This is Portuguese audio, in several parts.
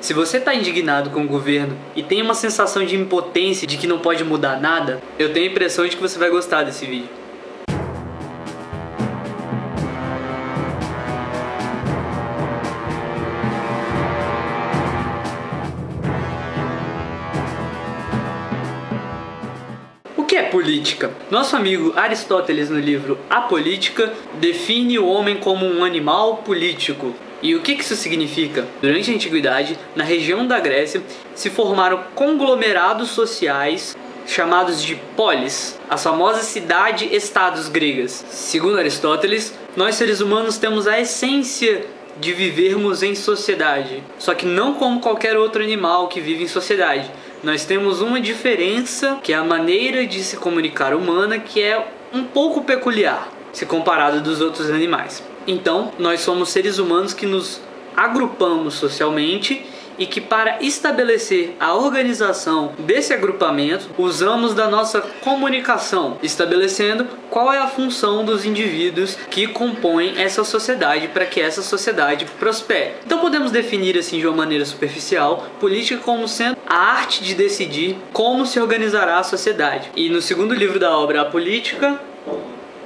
Se você está indignado com o governo e tem uma sensação de impotência de que não pode mudar nada, eu tenho a impressão de que você vai gostar desse vídeo. Política. Nosso amigo Aristóteles, no livro A Política, define o homem como um animal político. E o que isso significa? Durante a antiguidade, na região da Grécia, se formaram conglomerados sociais chamados de polis, as famosas cidade-estados gregas. Segundo Aristóteles, nós seres humanos temos a essência de vivermos em sociedade, só que não como qualquer outro animal que vive em sociedade. Nós temos uma diferença, que é a maneira de se comunicar humana, que é um pouco peculiar, se comparado dos outros animais. Então, nós somos seres humanos que nos agrupamos socialmente e que, para estabelecer a organização desse agrupamento, usamos da nossa comunicação, estabelecendo qual é a função dos indivíduos que compõem essa sociedade para que essa sociedade prospere. Então podemos definir assim, de uma maneira superficial, política como sendo a arte de decidir como se organizará a sociedade. E no segundo livro da obra, A Política,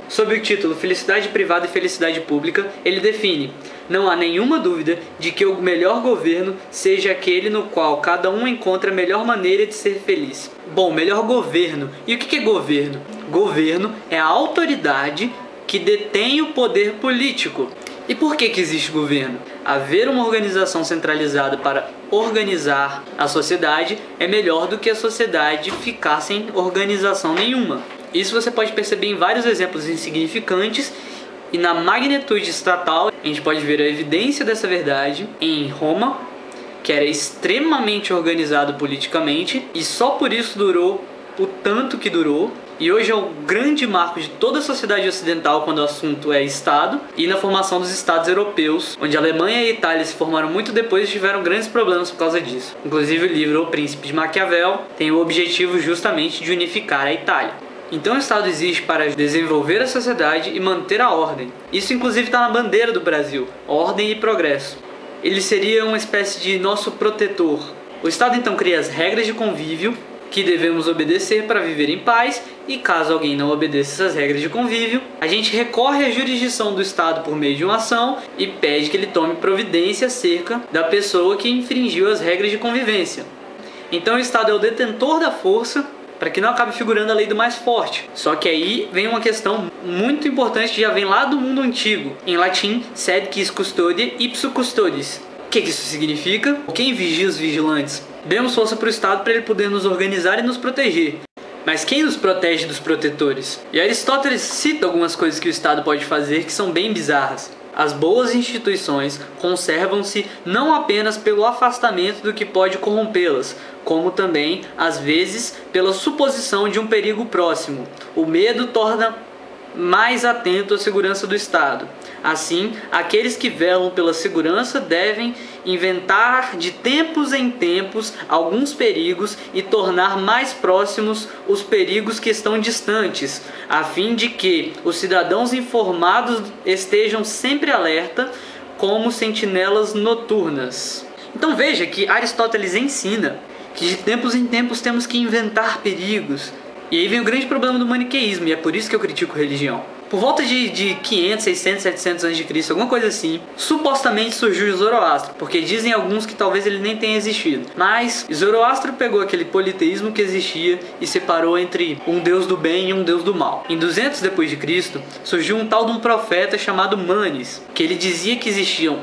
sob o título Felicidade Privada e Felicidade Pública, ele define: não há nenhuma dúvida de que o melhor governo seja aquele no qual cada um encontra a melhor maneira de ser feliz. Bom, melhor governo. E o que é governo? Governo é a autoridade que detém o poder político. E por que existe governo? Haver uma organização centralizada para organizar a sociedade é melhor do que a sociedade ficar sem organização nenhuma. Isso você pode perceber em vários exemplos insignificantes, e na magnitude estatal a gente pode ver a evidência dessa verdade em Roma, que era extremamente organizado politicamente e só por isso durou o tanto que durou, e hoje é o grande marco de toda a sociedade ocidental quando o assunto é Estado, e na formação dos Estados europeus, onde a Alemanha e a Itália se formaram muito depois e tiveram grandes problemas por causa disso. Inclusive o livro O Príncipe, de Maquiavel, tem o objetivo justamente de unificar a Itália. Então o Estado existe para desenvolver a sociedade e manter a ordem. Isso inclusive está na bandeira do Brasil, ordem e progresso. Ele seria uma espécie de nosso protetor. O Estado então cria as regras de convívio que devemos obedecer para viver em paz, e caso alguém não obedeça essas regras de convívio, a gente recorre à jurisdição do Estado por meio de uma ação e pede que ele tome providência acerca da pessoa que infringiu as regras de convivência. Então o Estado é o detentor da força, para que não acabe figurando a lei do mais forte. Só que aí vem uma questão muito importante que já vem lá do mundo antigo. Em latim, sed quis custodiet ipsos custodes. O que isso significa? Quem vigia os vigilantes? Demos força para o Estado para ele poder nos organizar e nos proteger. Mas quem nos protege dos protetores? E Aristóteles cita algumas coisas que o Estado pode fazer que são bem bizarras. As boas instituições conservam-se não apenas pelo afastamento do que pode corrompê-las, como também, às vezes, pela suposição de um perigo próximo. O medo torna mais atento à segurança do Estado. Assim, aqueles que velam pela segurança devem inventar de tempos em tempos alguns perigos e tornar mais próximos os perigos que estão distantes, a fim de que os cidadãos informados estejam sempre alerta como sentinelas noturnas. Então veja que Aristóteles ensina que de tempos em tempos temos que inventar perigos. E aí vem o grande problema do maniqueísmo, e é por isso que eu critico religião. Por volta de 500, 600, 700 a.C., alguma coisa assim, supostamente surgiu Zoroastro, porque dizem alguns que talvez ele nem tenha existido. Mas Zoroastro pegou aquele politeísmo que existia e separou entre um deus do bem e um deus do mal. Em 200 depois de Cristo, surgiu um tal de um profeta chamado Manes, que ele dizia que existiam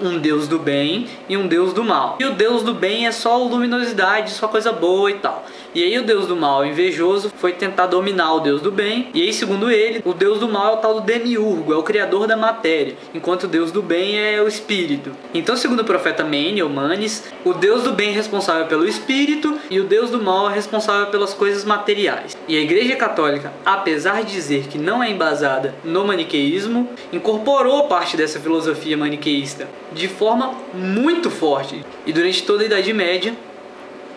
um deus do bem e um deus do mal. E o deus do bem é só luminosidade, só coisa boa e tal. E aí o deus do mal, invejoso, foi tentar dominar o deus do bem. E aí, segundo ele, o deus do mal é o tal do demiurgo, é o criador da matéria, enquanto o deus do bem é o espírito. Então, segundo o profeta Manes, o deus do bem é responsável pelo espírito e o deus do mal é responsável pelas coisas materiais. E a Igreja Católica, apesar de dizer que não é embasada no maniqueísmo, incorporou parte dessa filosofia maniqueísta de forma muito forte, e durante toda a Idade Média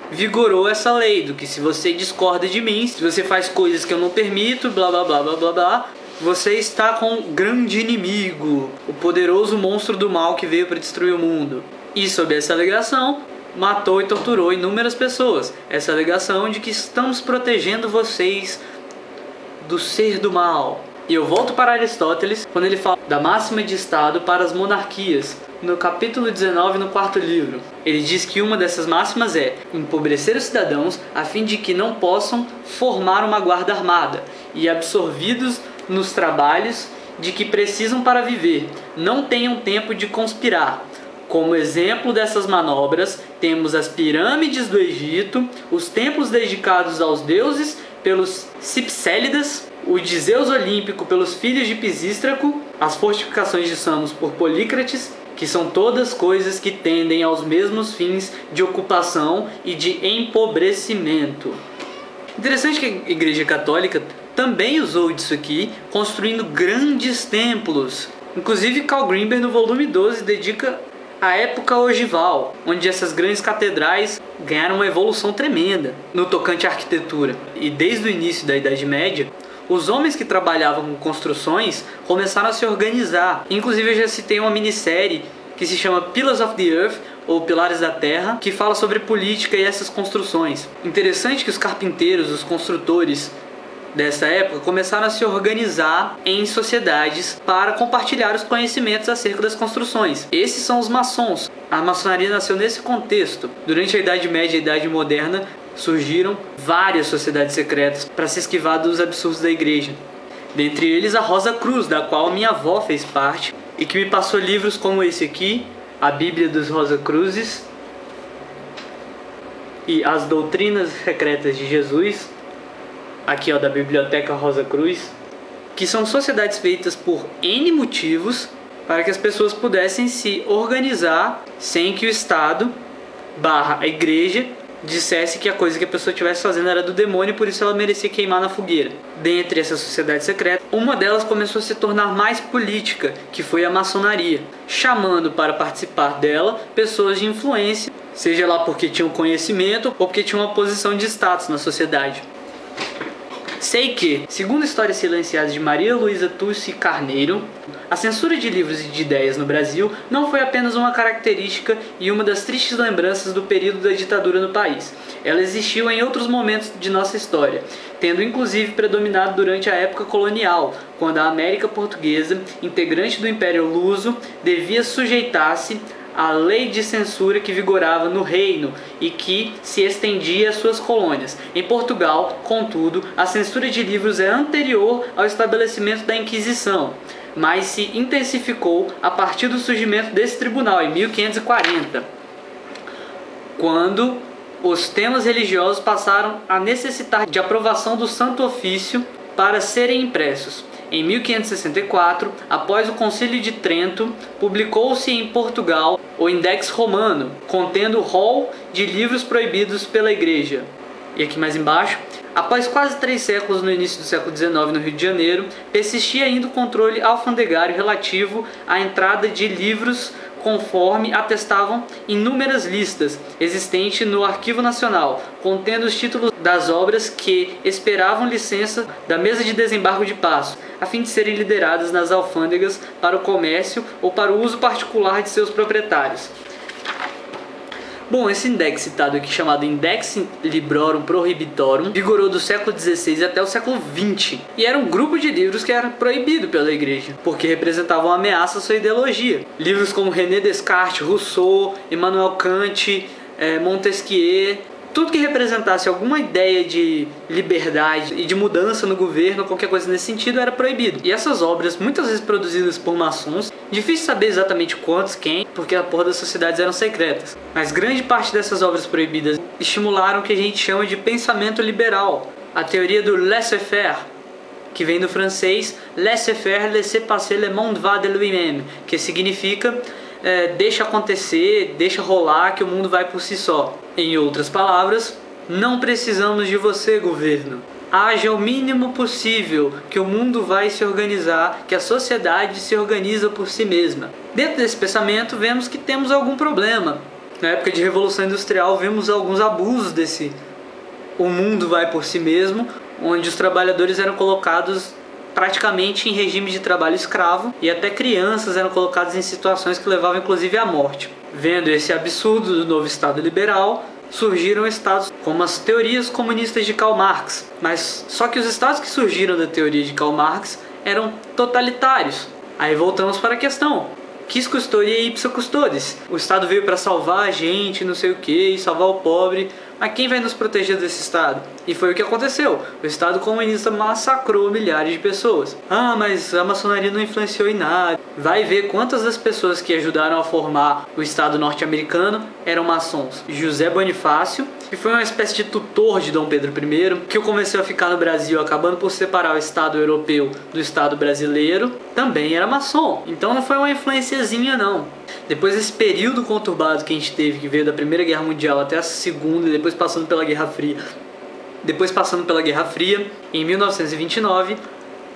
vigorou essa lei do que, se você discorda de mim, se você faz coisas que eu não permito, blá blá blá blá blá blá, você está com um grande inimigo, o poderoso monstro do mal que veio para destruir o mundo. E sob essa alegação, matou e torturou inúmeras pessoas. Essa alegação de que estamos protegendo vocês do ser do mal. E eu volto para Aristóteles, quando ele fala da máxima de Estado para as monarquias, no capítulo 19, no quarto livro. Ele diz que uma dessas máximas é empobrecer os cidadãos a fim de que não possam formar uma guarda armada e absorvidos nos trabalhos de que precisam para viver, não tenham tempo de conspirar. Como exemplo dessas manobras, temos as pirâmides do Egito, os templos dedicados aos deuses pelos Cipsélidas, o de Zeus Olímpico pelos filhos de Pisístraco, as fortificações de Samos por Polícrates, que são todas coisas que tendem aos mesmos fins de ocupação e de empobrecimento. Interessante que a Igreja Católica também usou disso aqui, construindo grandes templos. Inclusive, Carl Grimberg, no volume 12, dedica a época ogival, onde essas grandes catedrais ganharam uma evolução tremenda no tocante à arquitetura. E desde o início da Idade Média, os homens que trabalhavam com construções começaram a se organizar. Inclusive, eu já citei uma minissérie que se chama Pillars of the Earth, ou Pilares da Terra, que fala sobre política e essas construções. Interessante que os carpinteiros, os construtores dessa época, começaram a se organizar em sociedades para compartilhar os conhecimentos acerca das construções. Esses são os maçons. A maçonaria nasceu nesse contexto. Durante a Idade Média e a Idade Moderna, surgiram várias sociedades secretas para se esquivar dos absurdos da igreja. Dentre eles, a Rosa Cruz, da qual minha avó fez parte, e que me passou livros como esse aqui, A Bíblia dos Rosa Cruzes, e As Doutrinas Secretas de Jesus, aqui ó, da Biblioteca Rosa Cruz, que são sociedades feitas por N motivos para que as pessoas pudessem se organizar sem que o Estado / a igreja dissesse que a coisa que a pessoa estivesse fazendo era do demônio e por isso ela merecia queimar na fogueira. Dentre essas sociedades secretas, uma delas começou a se tornar mais política, que foi a maçonaria, chamando para participar dela pessoas de influência, seja lá porque tinham conhecimento ou porque tinham uma posição de status na sociedade. Sei que, segundo Histórias Silenciadas de Maria Luiza Tucci Carneiro, a censura de livros e de ideias no Brasil não foi apenas uma característica e uma das tristes lembranças do período da ditadura no país. Ela existiu em outros momentos de nossa história, tendo inclusive predominado durante a época colonial, quando a América Portuguesa, integrante do Império Luso, devia sujeitar-se à lei de censura que vigorava no reino e que se estendia às suas colônias. Em Portugal, contudo, a censura de livros é anterior ao estabelecimento da Inquisição, mas se intensificou a partir do surgimento desse tribunal, em 1540, quando os temas religiosos passaram a necessitar de aprovação do Santo Ofício para serem impressos. Em 1564, após o Concílio de Trento, publicou-se em Portugal o Index Romano, contendo o rol de livros proibidos pela Igreja. E aqui mais embaixo, após quase 3 séculos, no início do século XIX, no Rio de Janeiro, persistia ainda o controle alfandegário relativo à entrada de livros, conforme atestavam inúmeras listas existentes no Arquivo Nacional, contendo os títulos das obras que esperavam licença da mesa de desembarco de Passo, a fim de serem lideradas nas alfândegas para o comércio ou para o uso particular de seus proprietários. Bom, esse index citado aqui, chamado Index Librorum Prohibitorum, vigorou do século XVI até o século XX, e era um grupo de livros que era proibido pela igreja, porque representavam uma ameaça à sua ideologia. Livros como René Descartes, Rousseau, Immanuel Kant, Montesquieu, tudo que representasse alguma ideia de liberdade e de mudança no governo, qualquer coisa nesse sentido, era proibido. E essas obras, muitas vezes produzidas por maçons, difícil saber exatamente quantos, quem, porque a porra das sociedades eram secretas. Mas grande parte dessas obras proibidas estimularam o que a gente chama de pensamento liberal, a teoria do laissez-faire, que vem do francês laissez-faire, laissez passer le monde va de lui-même, que significa deixa acontecer, deixa rolar, que o mundo vai por si só. Em outras palavras, não precisamos de você, governo. Haja o mínimo possível, que o mundo vai se organizar, que a sociedade se organiza por si mesma. Dentro desse pensamento, vemos que temos algum problema. Na época de Revolução Industrial, vimos alguns abusos desse "o mundo vai por si mesmo", onde os trabalhadores eram colocados praticamente em regime de trabalho escravo, e até crianças eram colocadas em situações que levavam inclusive à morte. Vendo esse absurdo do novo Estado liberal, surgiram estados como as teorias comunistas de Karl Marx, mas só que os estados que surgiram da teoria de Karl Marx eram totalitários. Aí voltamos para a questão: Quis custodiet ipsos custodes? O Estado veio para salvar a gente, não sei o que, salvar o pobre, mas quem vai nos proteger desse Estado? E foi o que aconteceu. O Estado comunista massacrou milhares de pessoas. Ah, mas a maçonaria não influenciou em nada. Vai ver quantas das pessoas que ajudaram a formar o Estado norte-americano eram maçons. José Bonifácio, que foi uma espécie de tutor de Dom Pedro I, que o convenceu a ficar no Brasil, acabando por separar o Estado europeu do Estado brasileiro, também era maçom. Então não foi uma influenciazinha, não. Depois desse período conturbado que a gente teve, que veio da Primeira Guerra Mundial até a Segunda, e depois passando pela Guerra Fria, em 1929,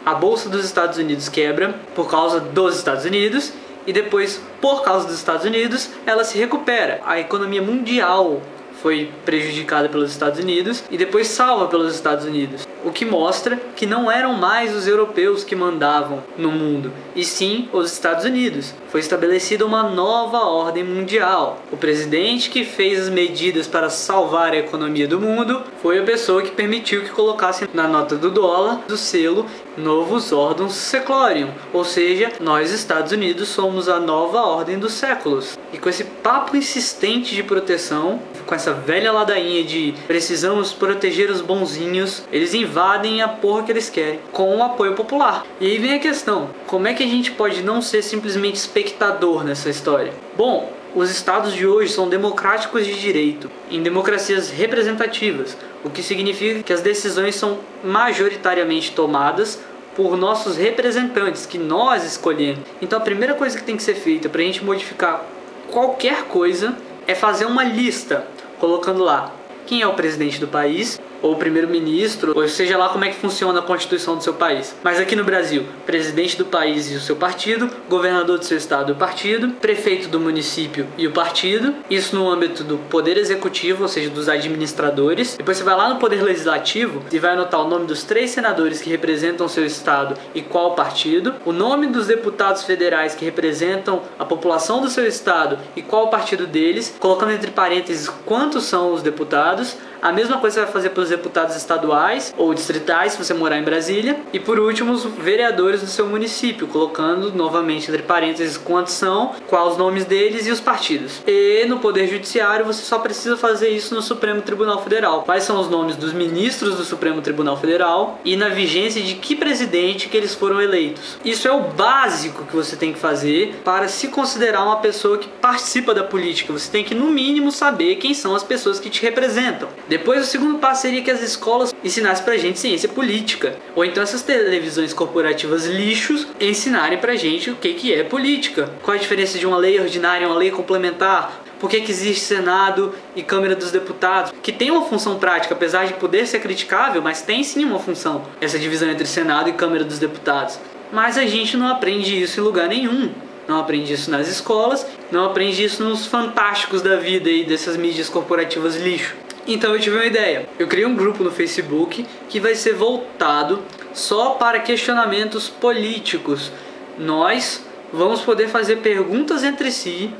a Bolsa dos Estados Unidos quebra por causa dos Estados Unidos, e depois, por causa dos Estados Unidos, ela se recupera. A economia mundial foi prejudicada pelos Estados Unidos e depois salva pelos Estados Unidos. O que mostra que não eram mais os europeus que mandavam no mundo, e sim os Estados Unidos. Foi estabelecida uma nova ordem mundial. O presidente que fez as medidas para salvar a economia do mundo foi a pessoa que permitiu que colocassem na nota do dólar do selo Novus Ordo Seclorum, ou seja, nós, Estados Unidos, somos a nova ordem dos séculos. E com esse papo insistente de proteção, com essa velha ladainha de precisamos proteger os bonzinhos, eles invadem a porra que eles querem, com o apoio popular. E aí vem a questão: como é que a gente pode não ser simplesmente espectador nessa história? Bom, os estados de hoje são democráticos de direito, em democracias representativas, o que significa que as decisões são majoritariamente tomadas por nossos representantes, que nós escolhemos. Então a primeira coisa que tem que ser feita para a gente modificar qualquer coisa é fazer uma lista, colocando lá quem é o presidente do país, ou primeiro-ministro, ou seja lá como é que funciona a constituição do seu país. Mas aqui no Brasil, presidente do país e o seu partido, governador do seu estado e o partido, prefeito do município e o partido, isso no âmbito do poder executivo, ou seja, dos administradores. Depois você vai lá no poder legislativo e vai anotar o nome dos 3 senadores que representam o seu estado e qual partido, o nome dos deputados federais que representam a população do seu estado e qual partido deles, colocando entre parênteses quantos são os deputados. A mesma coisa você vai fazer para os deputados estaduais ou distritais, se você morar em Brasília. E por último, os vereadores do seu município, colocando novamente entre parênteses quantos são, quais os nomes deles e os partidos. E no Poder Judiciário, você só precisa fazer isso no Supremo Tribunal Federal. Quais são os nomes dos ministros do Supremo Tribunal Federal e na vigência de que presidente que eles foram eleitos. Isso é o básico que você tem que fazer para se considerar uma pessoa que participa da política. Você tem que, no mínimo, saber quem são as pessoas que te representam. Depois, o segundo passo seria que as escolas ensinassem pra gente ciência política. Ou então essas televisões corporativas lixos ensinarem pra gente o que é política. Qual a diferença de uma lei ordinária e uma lei complementar? Por que existe Senado e Câmara dos Deputados? Que tem uma função prática, apesar de poder ser criticável, mas tem sim uma função, essa divisão entre Senado e Câmara dos Deputados. Mas a gente não aprende isso em lugar nenhum. Não aprende isso nas escolas, não aprende isso nos fantásticos da vida e dessas mídias corporativas lixo. Então eu tive uma ideia. Eu criei um grupo no Facebook que vai ser voltado só para questionamentos políticos. Nós vamos poder fazer perguntas entre si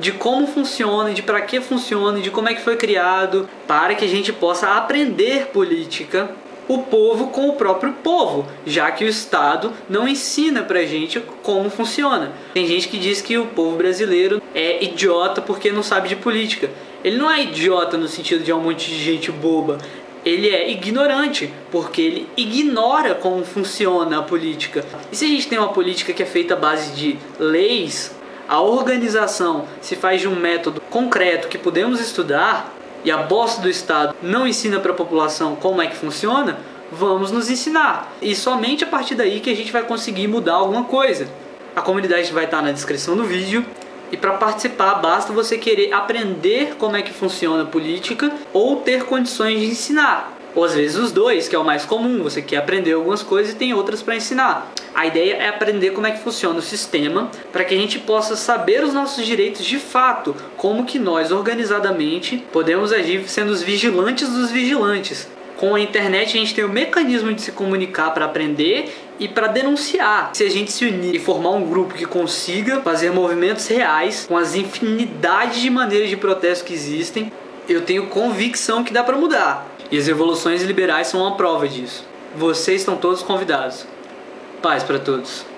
de como funciona, de para que funciona, de como é que foi criado, para que a gente possa aprender política, o povo com o próprio povo, já que o Estado não ensina pra gente como funciona. Tem gente que diz que o povo brasileiro é idiota porque não sabe de política. Ele não é idiota no sentido de um monte de gente boba. Ele é ignorante, porque ele ignora como funciona a política. E se a gente tem uma política que é feita à base de leis, a organização se faz de um método concreto que podemos estudar, e a bosta do Estado não ensina para a população como é que funciona, vamos nos ensinar. E somente a partir daí que a gente vai conseguir mudar alguma coisa. A comunidade vai estar na descrição do vídeo. E para participar basta você querer aprender como é que funciona a política ou ter condições de ensinar. Ou às vezes os dois, que é o mais comum, você quer aprender algumas coisas e tem outras para ensinar. A ideia é aprender como é que funciona o sistema para que a gente possa saber os nossos direitos de fato, como que nós organizadamente podemos agir sendo os vigilantes dos vigilantes. Com a internet a gente tem o mecanismo de se comunicar para aprender e para denunciar. Se a gente se unir e formar um grupo que consiga fazer movimentos reais com as infinidades de maneiras de protesto que existem, eu tenho convicção que dá para mudar. E as revoluções liberais são uma prova disso. Vocês estão todos convidados. Paz para todos.